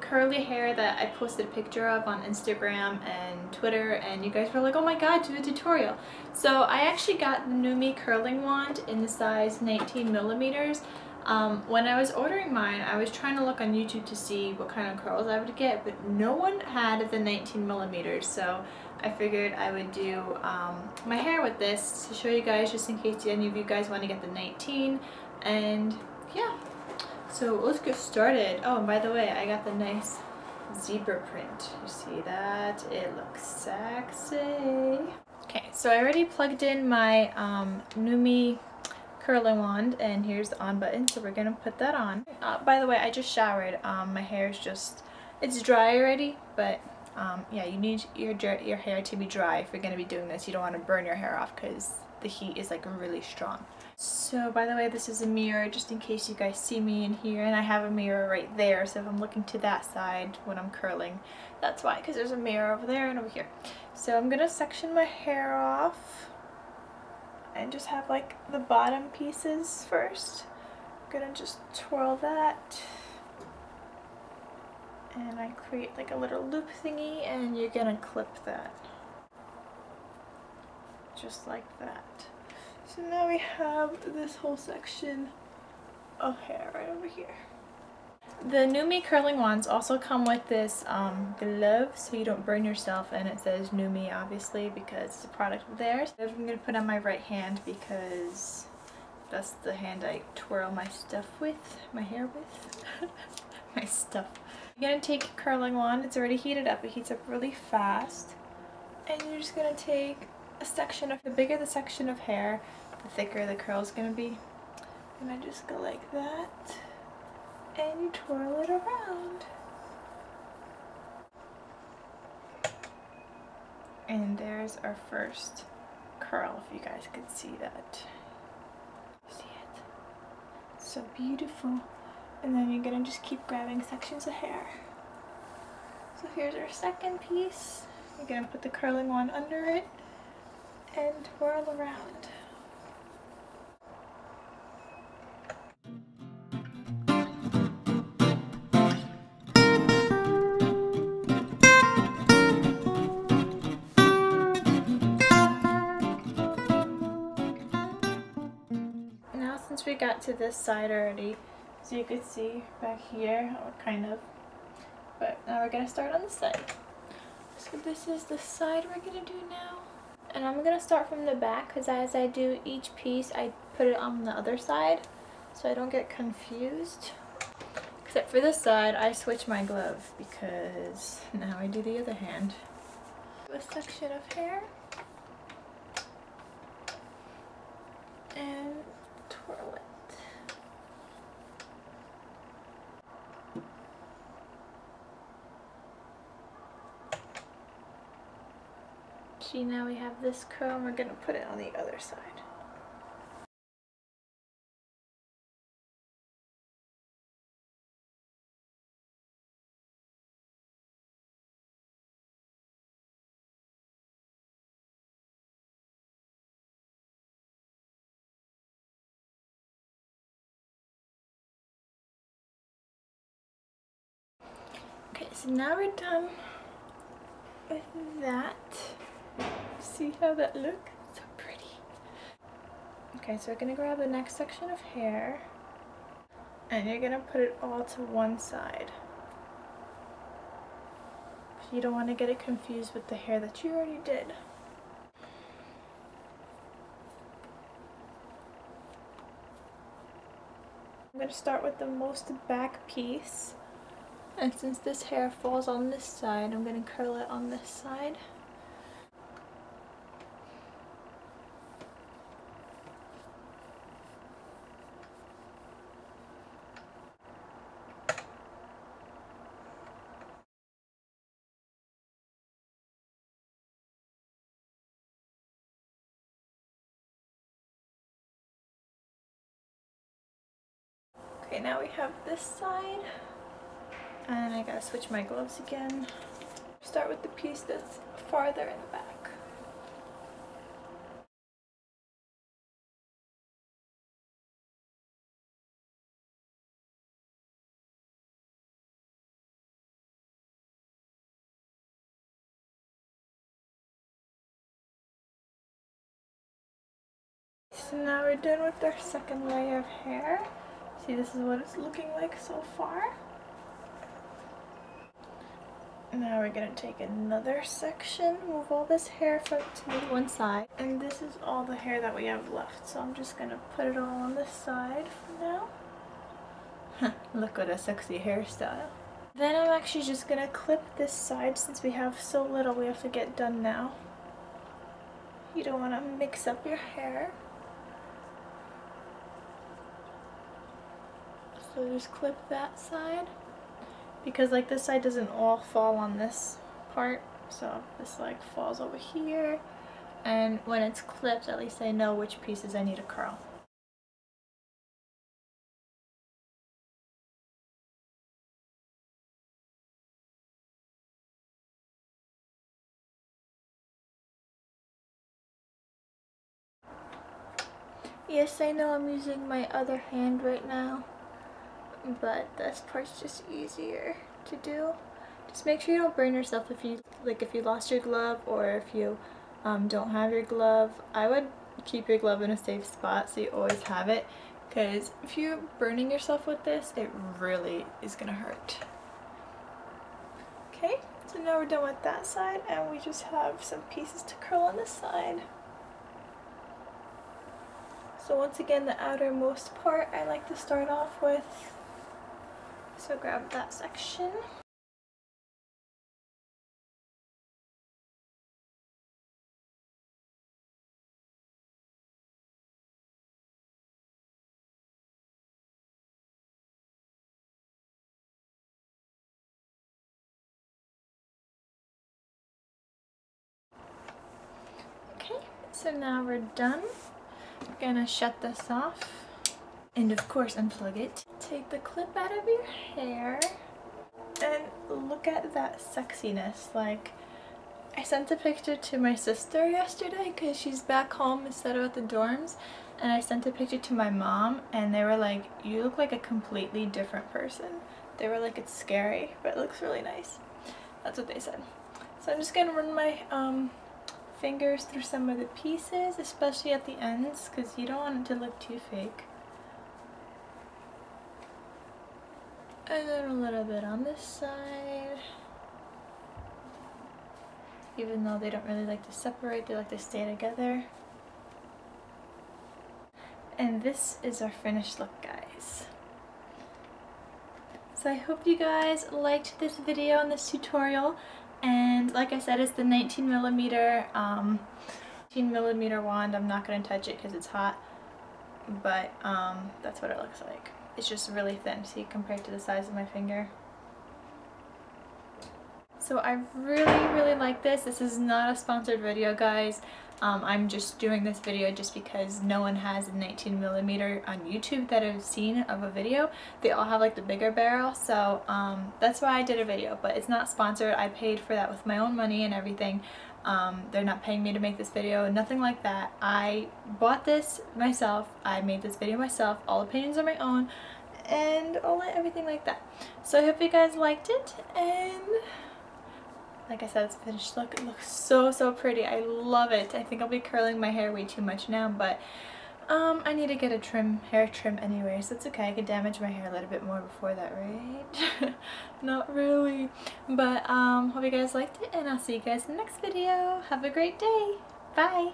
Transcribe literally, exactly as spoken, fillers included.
curly hair that I posted a picture of on Instagram and Twitter, and you guys were like, oh my god, do a tutorial. So I actually got the Nume curling wand in the size nineteen millimeters. Um, when I was ordering mine, I was trying to look on YouTube to see what kind of curls I would get, but no one had the nineteen millimeters, so I figured I would do um, my hair with this to show you guys, just in case any of you guys want to get the nineteen. And yeah, so let's get started. Oh, and by the way, I got the nice zebra print. You see that? It looks sexy. Okay, so I already plugged in my um, Nume curling wand, and here's the on button, so we're gonna put that on. Uh, by the way, I just showered. Um, my hair is just, it's dry already, but um, yeah, you need your, your hair to be dry if you're gonna be doing this. You don't want to burn your hair off because the heat is like really strong. So by the way, this is a mirror, just in case you guys see me in here, and I have a mirror right there, so if I'm looking to that side when I'm curling, that's why, because there's a mirror over there and over here. So I'm gonna section my hair off and just have like the bottom pieces first. I'm gonna just twirl that, and I create like a little loop thingy, and you're gonna clip that just like that. So now we have this whole section of hair right over here. The Nume curling wands also come with this um, glove, so you don't burn yourself, and it says Nume obviously because it's a product of theirs. I'm going to put on my right hand because that's the hand I twirl my stuff with, my hair with, my stuff. You're going to take a curling wand, it's already heated up, it heats up really fast, and you're just going to take a section of, the bigger the section of hair, the thicker the curl is going to be, and I just go like that. And you twirl it around. And there's our first curl, if you guys could see that. See it? It's so beautiful. And then you're gonna just keep grabbing sections of hair. So here's our second piece. You're gonna put the curling wand under it and twirl around. Since we got to this side already, so you could see back here, or kind of, but now we're gonna start on the side. So this is the side we're gonna do now, and I'm gonna start from the back because as I do each piece I put it on the other side so I don't get confused. Except for this side I switch my glove because now I do the other hand. A section of hair and twirl it. See, now we have this curl and we're going to put it on the other side. So now we're done with that. See how that looks? So pretty. Okay, so we're gonna grab the next section of hair and you're gonna put it all to one side. You don't want to get it confused with the hair that you already did. I'm gonna start with the most back piece. And since this hair falls on this side, I'm going to curl it on this side. Okay, now we have this side. And I gotta switch my gloves again. Start with the piece that's farther in the back. So now we're done with our second layer of hair. See, this is what it's looking like so far. Now we're going to take another section, move all this hair from to one side. And this is all the hair that we have left, so I'm just going to put it all on this side for now. Huh, look what a sexy hairstyle. Then I'm actually just going to clip this side since we have so little we have to get done now. You don't want to mix up your hair. So just clip that side, because like this side doesn't all fall on this part, so this like falls over here, and when it's clipped at least I know which pieces I need to curl. Yes, I know I'm using my other hand right now, but this part's just easier to do. Just make sure you don't burn yourself if you like if you lost your glove, or if you um, don't have your glove. I would keep your glove in a safe spot so you always have it, because if you're burning yourself with this, it really is gonna hurt. Okay, so now we're done with that side, and we just have some pieces to curl on this side. So once again, the outermost part I like to start off with. So grab that section. Okay, so now we're done. I'm gonna shut this off and of course unplug it. Take the clip out of your hair and look at that sexiness. Like, I sent a picture to my sister yesterday because she's back home instead of at the dorms, and I sent a picture to my mom and they were like, you look like a completely different person. They were like, it's scary but it looks really nice. That's what they said. So I'm just gonna run my um fingers through some of the pieces, especially at the ends, because you don't want it to look too fake. And then a little bit on this side. Even though they don't really like to separate, they like to stay together. And this is our finished look, guys. So I hope you guys liked this video and this tutorial. And like I said, it's the nineteen millimeter um, nineteen millimeter wand. I'm not going to touch it because it's hot, but um, that's what it looks like. It's just really thin, see, compared to the size of my finger. So I really, really like this. This is not a sponsored video, guys. Um, I'm just doing this video just because no one has a nineteen millimeter on YouTube that I've seen of a video. They all have like the bigger barrel, so um, that's why I did a video, but it's not sponsored. I paid for that with my own money and everything. Um, they're not paying me to make this video, nothing like that. I bought this myself. I made this video myself. All opinions are my own and all that, everything like that. So I hope you guys liked it, and like I said, it's finished look. It looks so, so pretty. I love it. I think I'll be curling my hair way too much now, but um, I need to get a trim, hair trim anyway, so it's okay. I could damage my hair a little bit more before that, right? Not really. But um, hope you guys liked it, and I'll see you guys in the next video. Have a great day. Bye.